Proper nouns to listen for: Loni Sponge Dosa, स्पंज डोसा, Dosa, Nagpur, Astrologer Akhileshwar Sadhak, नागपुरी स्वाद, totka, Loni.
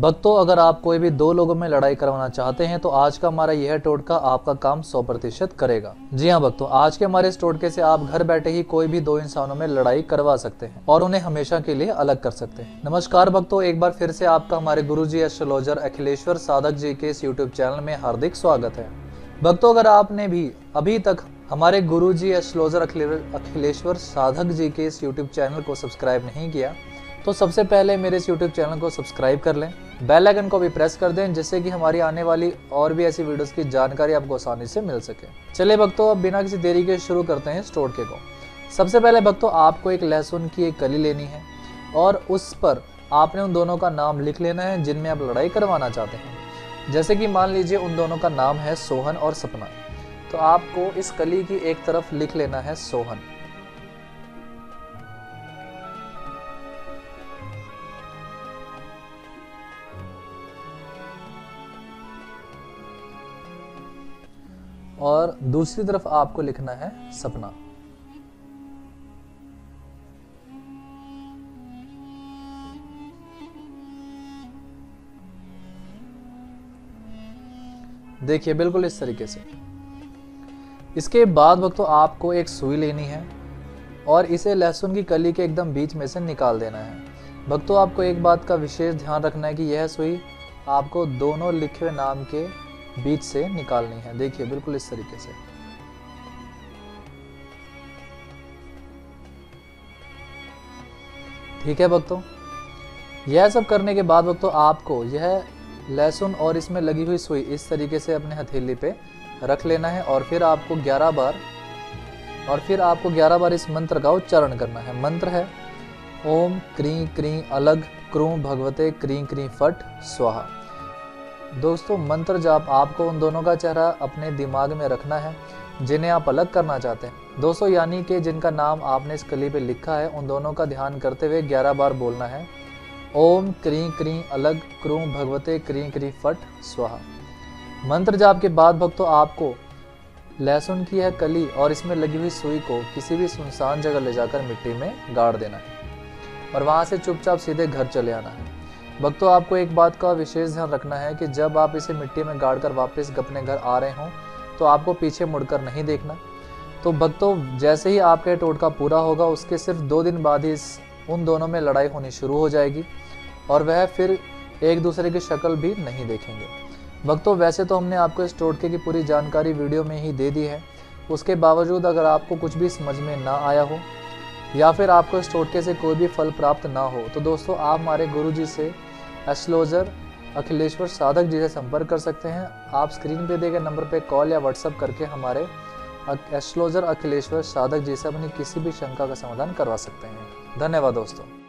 भक्तों, अगर आप कोई भी दो लोगों में लड़ाई करवाना चाहते हैं तो आज का हमारा यह टोटका आपका काम 100% करेगा। जी हाँ भक्तों, आज के हमारे इस टोटके से आप घर बैठे ही कोई भी दो इंसानों में लड़ाई करवा सकते हैं और उन्हें हमेशा के लिए अलग कर सकते हैं। नमस्कार भक्तों, एक बार फिर से आपका हमारे गुरुजी एस्ट्रोलॉजर अखिलेश्वर साधक जी के इस यूट्यूब चैनल में हार्दिक स्वागत है। भक्तों, अगर आपने भी अभी तक हमारे गुरुजी एस्ट्रोलॉजर अखिलेश्वर साधक जी के इस यूट्यूब चैनल को सब्सक्राइब नहीं किया तो सबसे पहले मेरे इस यूट्यूब चैनल को सब्सक्राइब कर लें, बेल आइकन को भी प्रेस कर दें, जिससे कि हमारी आने वाली और भी ऐसी वीडियोस की जानकारी आपको आसानी से मिल सके। चलिए भक्तों, अब बिना किसी देरी के शुरू करते हैं इस टोटके को। सबसे पहले भक्तों, आपको एक लहसुन की एक कली लेनी है और उस पर आपने उन दोनों का नाम लिख लेना है जिनमें आप लड़ाई करवाना चाहते हैं। जैसे कि मान लीजिए उन दोनों का नाम है सोहन और सपना, तो आपको इस कली की एक तरफ लिख लेना है सोहन और दूसरी तरफ आपको लिखना है सपना। देखिए बिल्कुल इस तरीके से। इसके बाद भक्तों, आपको एक सुई लेनी है और इसे लहसुन की कली के एकदम बीच में से निकाल देना है। भक्तों, आपको एक बात का विशेष ध्यान रखना है कि यह सुई आपको दोनों लिखे हुए नाम के बीच से निकालनी है। देखिए बिल्कुल इस तरीके से। ठीक है भक्तों, यह सब करने के बाद भक्तों, आपको यह लहसुन और इसमें लगी हुई सुई इस तरीके से अपने हथेली पे रख लेना है और फिर आपको 11 बार इस मंत्र का उच्चारण करना है। मंत्र है ओम क्रीं क्रीं अलग क्रूं भगवते क्रीं क्रीं फट स्वाहा। दोस्तों, मंत्र जाप आपको उन दोनों का चेहरा अपने दिमाग में रखना है जिन्हें आप अलग करना चाहते हैं। दोस्तों, यानी कि जिनका नाम आपने इस कली पे लिखा है उन दोनों का ध्यान करते हुए 11 बार बोलना है ओम क्रीं क्रीं अलग क्रूं भगवते क्रीं क्रीं फट स्वाहा। मंत्र जाप के बाद भक्तों, आपको लहसुन की यह कली और इसमें लगी हुई सुई को किसी भी सुनसान जगह ले जाकर मिट्टी में गाड़ देना है और वहाँ से चुपचाप सीधे घर चले आना है। भक्तों, आपको एक बात का विशेष ध्यान रखना है कि जब आप इसे मिट्टी में गाड़कर वापस अपने घर आ रहे हों तो आपको पीछे मुड़कर नहीं देखना। तो भक्तों, जैसे ही आपका टोटका पूरा होगा उसके सिर्फ 2 दिन बाद ही उन दोनों में लड़ाई होनी शुरू हो जाएगी और वह फिर एक दूसरे की शक्ल भी नहीं देखेंगे। भक्तों, वैसे तो हमने आपको इस टोटके की पूरी जानकारी वीडियो में ही दे दी है, उसके बावजूद अगर आपको कुछ भी समझ में ना आया हो या फिर आपको इस टोटके से कोई भी फल प्राप्त ना हो तो दोस्तों, आप हमारे गुरुजी से एस्ट्रोलॉजर अखिलेश्वर साधक जी से संपर्क कर सकते हैं। आप स्क्रीन पे दिए गए नंबर पे कॉल या व्हाट्सएप करके हमारे एस्ट्रोलॉजर अखिलेश्वर साधक जी से अपनी किसी भी शंका का समाधान करवा सकते हैं। धन्यवाद दोस्तों।